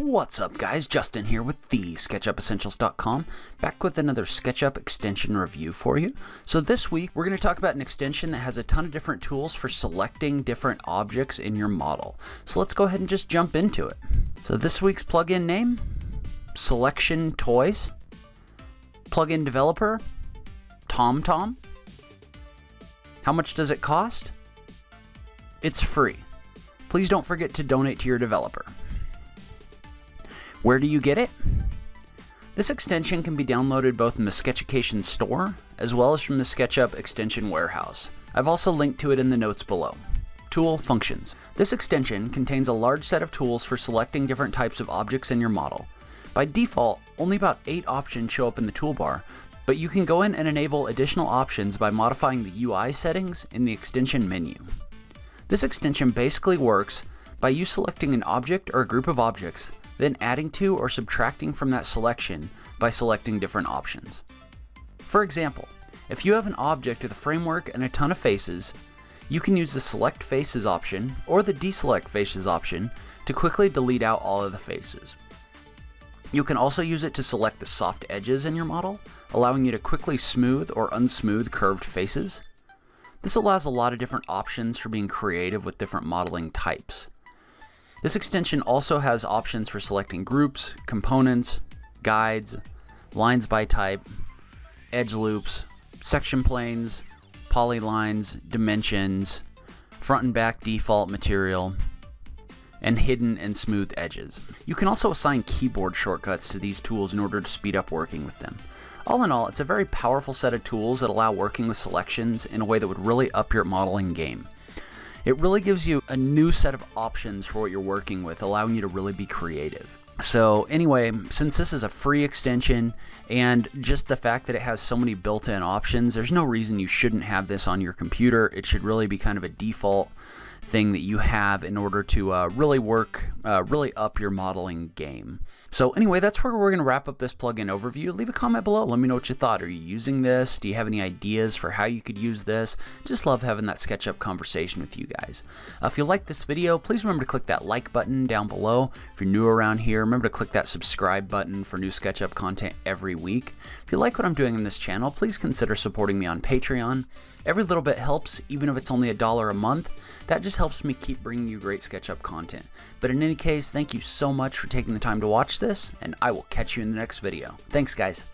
What's up, guys? Justin here with the SketchUpEssentials.com, back with another SketchUp extension review for you. So this week we're going to talk about an extension that has a ton of different tools for selecting different objects in your model. So let's go ahead and just jump into it. So this week's plugin name, Selection Toys. Plugin developer, Tom Tom. How much does it cost? It's free. Please don't forget to donate to your developer. Where do you get it? This extension can be downloaded both in the SketchUcation store as well as from the SketchUp extension warehouse. I've also linked to it in the notes below. Tool functions. This extension contains a large set of tools for selecting different types of objects in your model. By default, only about 8 options show up in the toolbar, but you can go in and enable additional options by modifying the UI settings in the extension menu. This extension basically works by you selecting an object or a group of objects, then adding to or subtracting from that selection by selecting different options. For example, if you have an object with a framework and a ton of faces, you can use the Select Faces option or the Deselect Faces option to quickly delete out all of the faces. You can also use it to select the soft edges in your model, allowing you to quickly smooth or unsmooth curved faces. This allows a lot of different options for being creative with different modeling types. This extension also has options for selecting groups, components, guides, lines by type, edge loops, section planes, polylines, dimensions, front and back default material, and hidden and smooth edges. You can also assign keyboard shortcuts to these tools in order to speed up working with them. All in all, it's a very powerful set of tools that allow working with selections in a way that would really up your modeling game. It really gives you a new set of options for what you're working with, allowing you to really be creative. So anyway, since this is a free extension and just the fact that it has so many built-in options, there's no reason you shouldn't have this on your computer. It should really be kind of a default thing that you have in order to really up your modeling game. So anyway, that's where we're going to wrap up this plugin overview. Leave a comment below. Let me know what you thought. Are you using this? Do you have any ideas for how you could use this? Just love having that SketchUp conversation with you guys. If you like this video, please remember to click that like button down below. If you're new around here, remember to click that subscribe button for new SketchUp content every week. If you like what I'm doing on this channel, please consider supporting me on Patreon. Every little bit helps, even if it's only $1 a month. That just helps me keep bringing you great SketchUp content. But in any case, thank you so much for taking the time to watch this, and I will catch you in the next video. Thanks, guys.